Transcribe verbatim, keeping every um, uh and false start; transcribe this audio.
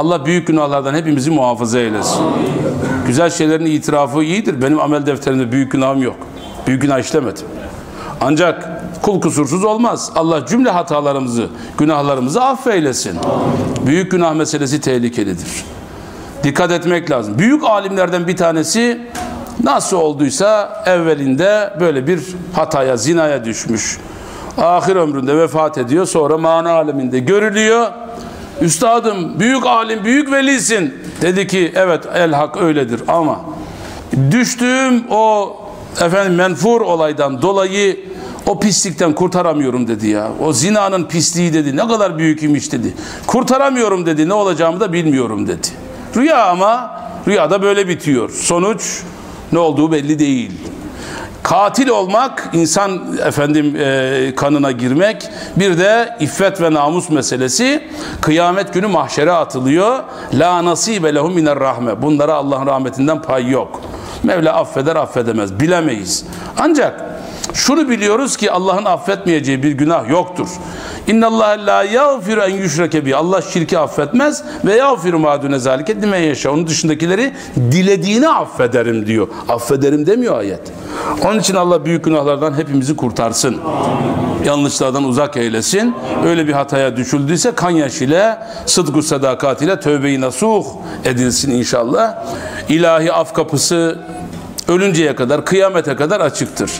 Allah büyük günahlardan hepimizi muhafaza eylesin. Güzel şeylerin itirafı iyidir. Benim amel defterimde büyük günahım yok. Büyük günah işlemedim. Ancak kul kusursuz olmaz. Allah cümle hatalarımızı, günahlarımızı affeylesin. Büyük günah meselesi tehlikelidir. Dikkat etmek lazım. Büyük alimlerden bir tanesi nasıl olduysa evvelinde böyle bir hataya, zinaya düşmüş. Ahir ömründe vefat ediyor. Sonra mana aleminde görülüyor. Üstadım, büyük alim, büyük velisin. Dedi ki evet, el hak öyledir ama düştüğüm o efendim menfur olaydan dolayı o pislikten kurtaramıyorum dedi ya. O zinanın pisliği dedi. Ne kadar büyük imiş dedi. Kurtaramıyorum dedi. Ne olacağımı da bilmiyorum dedi. Rüya ama rüyada böyle bitiyor. Sonuç ne olduğu belli değil. Katil olmak, insan efendim e, kanına girmek, bir de iffet ve namus meselesi. Kıyamet günü mahşere atılıyor. La nasibe lehum miner rahme. Bunlara Allah'ın rahmetinden pay yok. Mevla affeder affedemez. Bilemeyiz. Ancak şunu biliyoruz ki Allah'ın affetmeyeceği bir günah yoktur. İnna Allah la yağfiru en yüşreke bi. Allah şirki affetmez ve yağfiru ma dune zalike limen yeşâ. Onun dışındakileri dilediğini affederim diyor. Affederim demiyor ayet. Onun için Allah büyük günahlardan hepimizi kurtarsın. Yanlışlardan uzak eylesin. Öyle bir hataya düşüldüyse kan yaşıyla, sıdk-ı sadakat ile tövbe-i nasuh edilsin inşallah. İlahi af kapısı ölünceye kadar, kıyamete kadar açıktır.